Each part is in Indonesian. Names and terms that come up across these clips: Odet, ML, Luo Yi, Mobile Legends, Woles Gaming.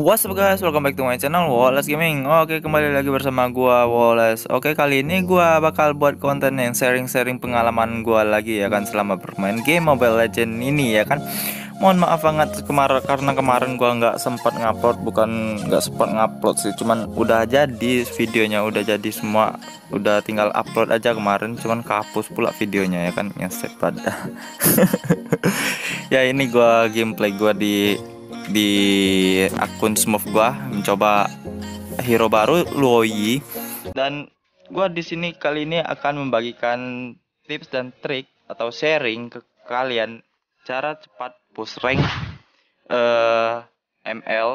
What's up guys, welcome back to my channel Woles Gaming. Oke, kembali lagi bersama gua Woles. Oke, kali ini gua bakal buat konten yang sharing-sharing pengalaman gua lagi ya kan, selama bermain game Mobile Legends ini ya kan. Mohon maaf banget karena kemarin gua nggak sempat ngupload sih, cuman udah jadi videonya, udah jadi semua, udah tinggal upload aja kemarin, cuman kehapus pula videonya ya kan, ngeset pada. Ya ini gua gameplay gua di akun Smurf gua mencoba hero baru Luo Yi, dan gua di sini kali ini akan membagikan tips dan trik atau sharing ke kalian cara cepat push rank ML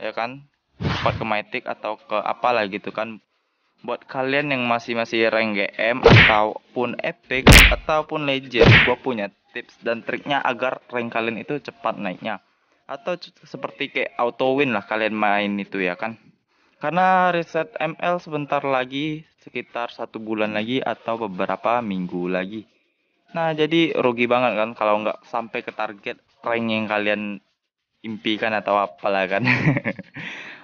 ya kan, cepat ke mythic atau ke apalah gitu kan. Buat kalian yang masih rank GM ataupun epic ataupun legend, gua punya tips dan triknya agar rank kalian itu cepat naiknya, atau seperti kayak auto win lah kalian main itu ya kan. Karena reset ML sebentar lagi, sekitar 1 bulan lagi atau beberapa minggu lagi. Nah jadi rugi banget kan kalau nggak sampai ke target rank yang kalian impikan atau apalah kan.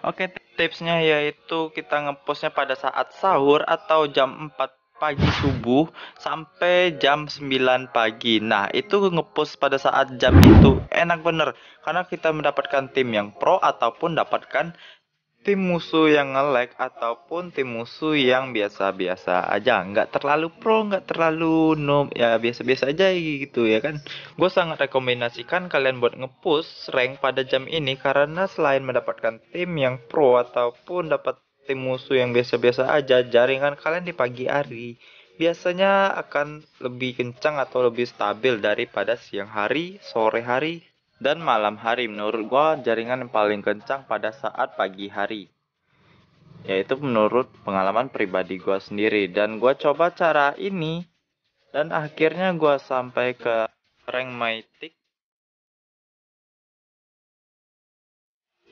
Oke, tipsnya yaitu kita ngepostnya pada saat sahur atau jam 4 pagi subuh sampai jam 9 pagi. Nah, itu ngepost pada saat jam itu enak bener, karena kita mendapatkan tim yang pro ataupun dapatkan tim musuh yang nge-lag ataupun tim musuh yang biasa-biasa aja, nggak terlalu pro, nggak terlalu noob, ya biasa-biasa aja gitu ya kan. Gue sangat rekomendasikan kalian buat ngepost rank pada jam ini, karena selain mendapatkan tim yang pro ataupun dapat tim musuh yang biasa-biasa aja, jaringan kalian di pagi hari biasanya akan lebih kencang atau lebih stabil daripada siang hari, sore hari, dan malam hari. Menurut gua jaringan yang paling kencang pada saat pagi hari, yaitu menurut pengalaman pribadi gua sendiri. Dan gua coba cara ini dan akhirnya gua sampai ke rank mythic.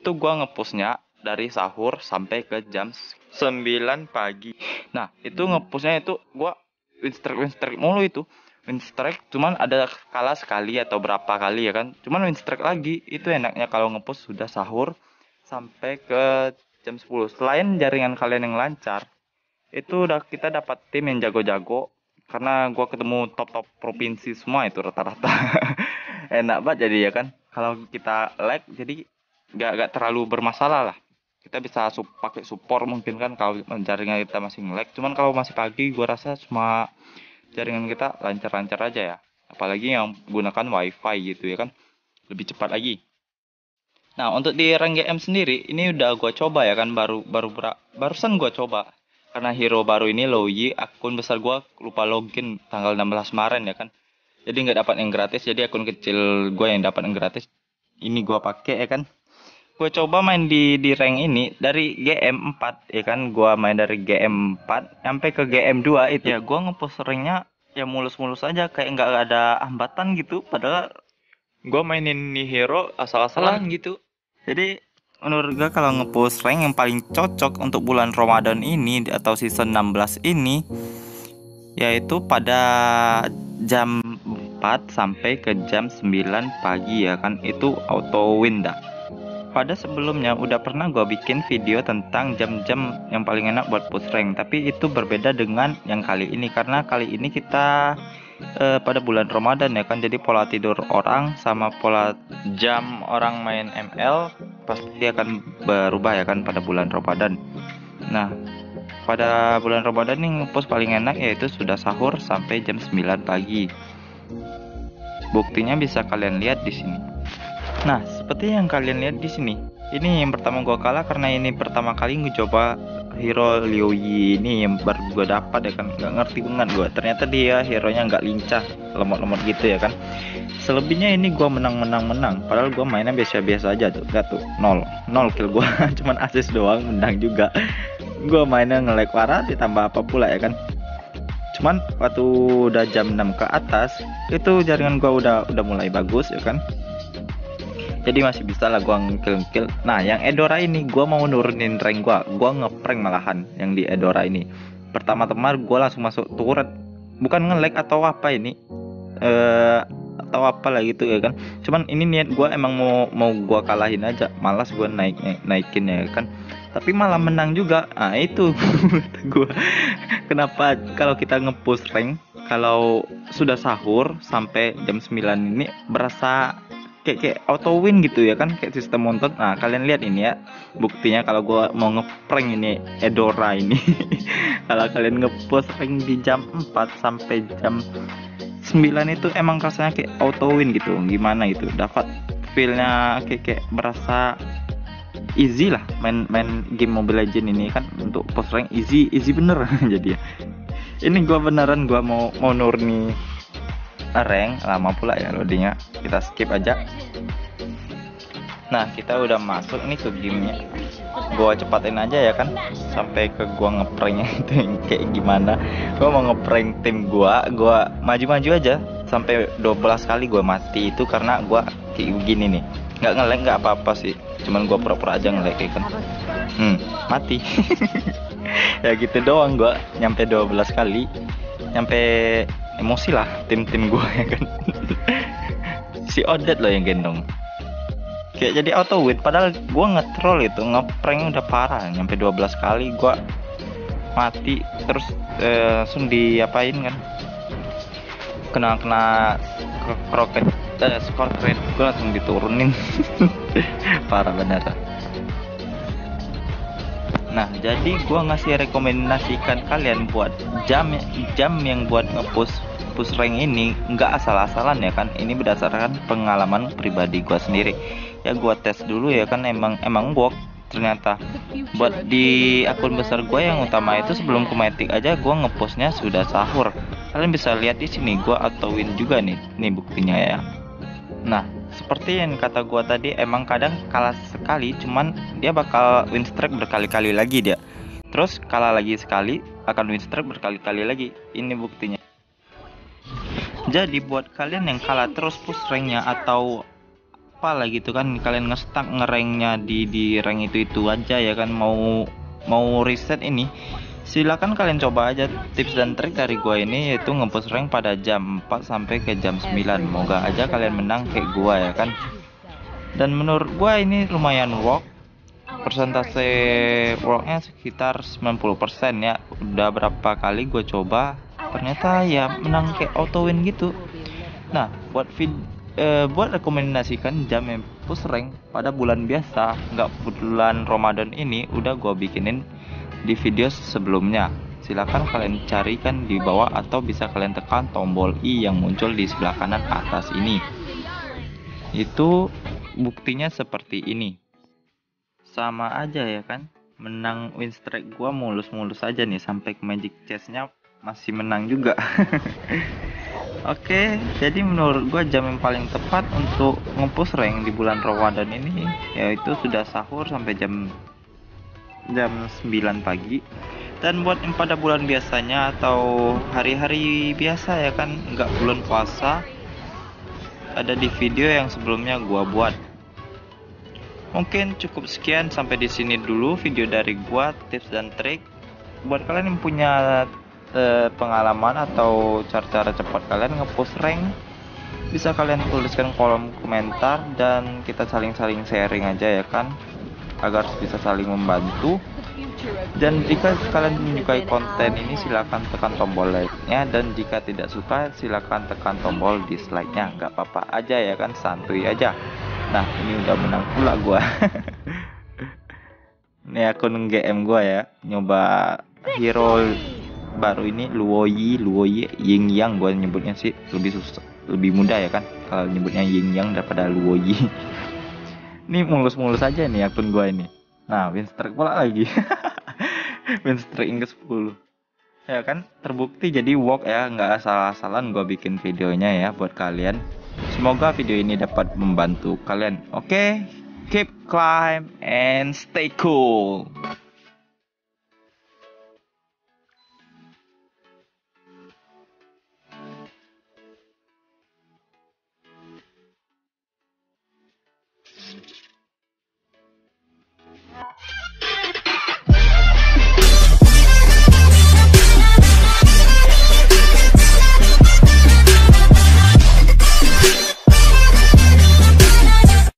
Itu gua ngepostnya dari sahur sampai ke jam 9 pagi. Nah, itu ngepusnya itu gua win streak mulu itu. Win streak cuman ada kalah sekali atau berapa kali ya kan. Cuman win streak lagi. Itu enaknya kalau ngepus sudah sahur sampai ke jam 10. Selain jaringan kalian yang lancar, itu udah kita dapat tim yang jago-jago, karena gua ketemu top-top provinsi semua itu rata-rata. Enak banget jadi ya kan. Kalau kita lag jadi gak terlalu bermasalah lah. Kita bisa pakai support mungkin kan kalau jaringan kita masih nge-lag. Cuman kalau masih pagi gua rasa cuma jaringan kita lancar-lancar aja ya. Apalagi yang gunakan wifi gitu ya kan, lebih cepat lagi. Nah, untuk di rank GM sendiri ini udah gua coba ya kan, barusan gua coba. Karena hero baru ini Luo Yi, akun besar gua lupa login tanggal 16 Maret ya kan. Jadi nggak dapat yang gratis, jadi akun kecil gua yang dapat yang gratis. Ini gua pakai ya kan. Gue coba main di rank ini dari GM4 ya kan, gua main dari GM4 sampai ke GM2 itu ya. Gua ngepost ranknya ya mulus-mulus aja, kayak nggak ada hambatan gitu, padahal gua mainin nih hero asal-asalan gitu. Jadi menurut gue kalau ngepost rank yang paling cocok untuk bulan Ramadan ini atau season 16 ini, yaitu pada jam 4 sampai ke jam 9 pagi ya kan, itu auto win dah. Pada sebelumnya udah pernah gue bikin video tentang jam-jam yang paling enak buat push rank, tapi itu berbeda dengan yang kali ini, karena kali ini kita pada bulan Ramadan ya kan, jadi pola tidur orang sama pola jam orang main ML pasti akan berubah ya kan pada bulan Ramadan. Nah, pada bulan Ramadan nih ngepost paling enak yaitu sudah sahur sampai jam 9 pagi. Buktinya bisa kalian lihat di sini. Nah, seperti yang kalian lihat di sini, ini yang pertama gua kalah karena ini pertama kali gue coba hero Luo Yi ini yang baru gue dapat ya kan, nggak ngerti banget gue. Ternyata dia hero nya nggak lincah, lemot-lemot gitu ya kan. Selebihnya ini gua menang, padahal gua mainnya biasa-biasa aja tuh, gak tuh, nol kill gua, cuman assist doang, menang juga. Gua mainnya ngelag parah, ditambah apa pula ya kan. Cuman waktu udah jam 6 ke atas, itu jaringan gua udah mulai bagus ya kan. Jadi masih bisa lah gua ngekill. Nah, yang Edora ini gua mau nurunin rank gua ngeprank malahan yang di Edora ini. Pertama-tama gua langsung masuk turret, bukan nge-lag atau apa ini. atau apalah gitu ya kan. Cuman ini niat gue emang mau gue kalahin aja, malas gue naikin ya kan. Tapi malah menang juga. Ah itu gue kenapa kalau kita nge-push rank, kalau sudah sahur sampai jam 9 ini berasa kayak auto win gitu ya kan, kayak sistem monton. Nah kalian lihat ini ya buktinya, kalau gue mau ngeprank ini Edora ini kalau kalian ngepost rank di jam 4 sampai jam 9 itu emang rasanya kayak auto win gitu, gimana gitu, dapat feelnya kayak berasa easy lah main game Mobile Legends ini kan. Untuk post rank easy bener jadi ya ini gue beneran gue mau nurni rank. Lama pula ya loadingnya, kita skip aja. Nah kita udah masuk nih ke gamenya, gua cepatin aja ya kan sampai ke gua ngepranknya itu yang kayak gimana. Gua mau ngeprank tim gua maju-maju aja sampai 12 kali gua mati itu karena gua kayak gini nih, nggak ngelag nggak apa-apa sih, cuman gua pura-pura aja ngelag kayak kan, mati ya gitu doang. Gua nyampe 12 kali, nyampe emosi lah tim gue ya kan. Si Odet loh yang gendong, kayak jadi auto win padahal gue nge-troll itu, nge-prank udah parah. Nyampe 12 kali gue mati terus langsung diapain kan, kena kroket skor credit gue langsung diturunin parah bener. Nah jadi gua ngasih rekomendasikan kalian buat jam yang buat nge-push rank ini nggak asal-asalan ya kan. Ini berdasarkan pengalaman pribadi gua sendiri ya, gua tes dulu ya kan, emang work ternyata buat di akun besar gua yang utama itu. Sebelum ke Matic aja gua nge-postnya sudah sahur, kalian bisa lihat di sini gua auto win juga nih, ini buktinya ya. Nah seperti yang kata gua tadi, emang kadang kalah sekali cuman dia bakal win streak berkali-kali lagi dia. Terus kalah lagi sekali akan win streak berkali-kali lagi. Ini buktinya. Jadi buat kalian yang kalah terus push ranknya atau apalah gitu kan, kalian nge-stuck nge-ranknya di rank itu aja ya kan, mau reset ini, silakan kalian coba aja tips dan trik dari gua ini, yaitu nge-push rank pada jam 4 sampai ke jam 9. Moga aja kalian menang kayak gua ya kan. Dan menurut gua ini lumayan work. Persentase worknya sekitar 90% ya. Udah berapa kali gua coba ternyata ya menang kayak auto win gitu. Nah, buat rekomendasikan jam yang push rank pada bulan biasa, nggak bulan Ramadan ini udah gua bikinin di video sebelumnya. Silahkan kalian carikan di bawah atau bisa kalian tekan tombol I yang muncul di sebelah kanan atas ini. Itu buktinya seperti ini. Sama aja ya kan, menang win streak gua mulus-mulus aja nih sampai ke magic chestnya masih menang juga. Oke, jadi menurut gua jam yang paling tepat untuk nge-push rank di bulan Ramadan ini yaitu sudah sahur sampai jam 9 pagi. Dan buat yang pada bulan biasanya atau hari-hari biasa ya kan, nggak bulan puasa, ada di video yang sebelumnya gua buat. Mungkin cukup sekian, sampai di sini dulu video dari gua, tips dan trik. Buat kalian yang punya pengalaman atau cara-cara cepat kalian nge-push rank, bisa kalian tuliskan kolom komentar dan kita saling-saling sharing aja ya kan, agar bisa saling membantu. Dan jika kalian menyukai konten ini silahkan tekan tombol like-nya, dan jika tidak suka silahkan tekan tombol dislike-nya, nggak apa-apa aja ya kan, santuy aja. Nah ini udah menang pula gua ini akun GM gua ya, nyoba hero baru ini Luo Yi Ying Yang gua nyebutnya sih, lebih mudah ya kan kalau nyebutnya Ying Yang daripada Luo Yi. Ini mulus-mulus aja nih akun gua ini. Nah, win streak pula lagi. Win streak yang ke-10. Ya kan, terbukti jadi work ya, nggak asal-asalan gua bikin videonya ya buat kalian. Semoga video ini dapat membantu kalian. Oke, keep climb and stay cool.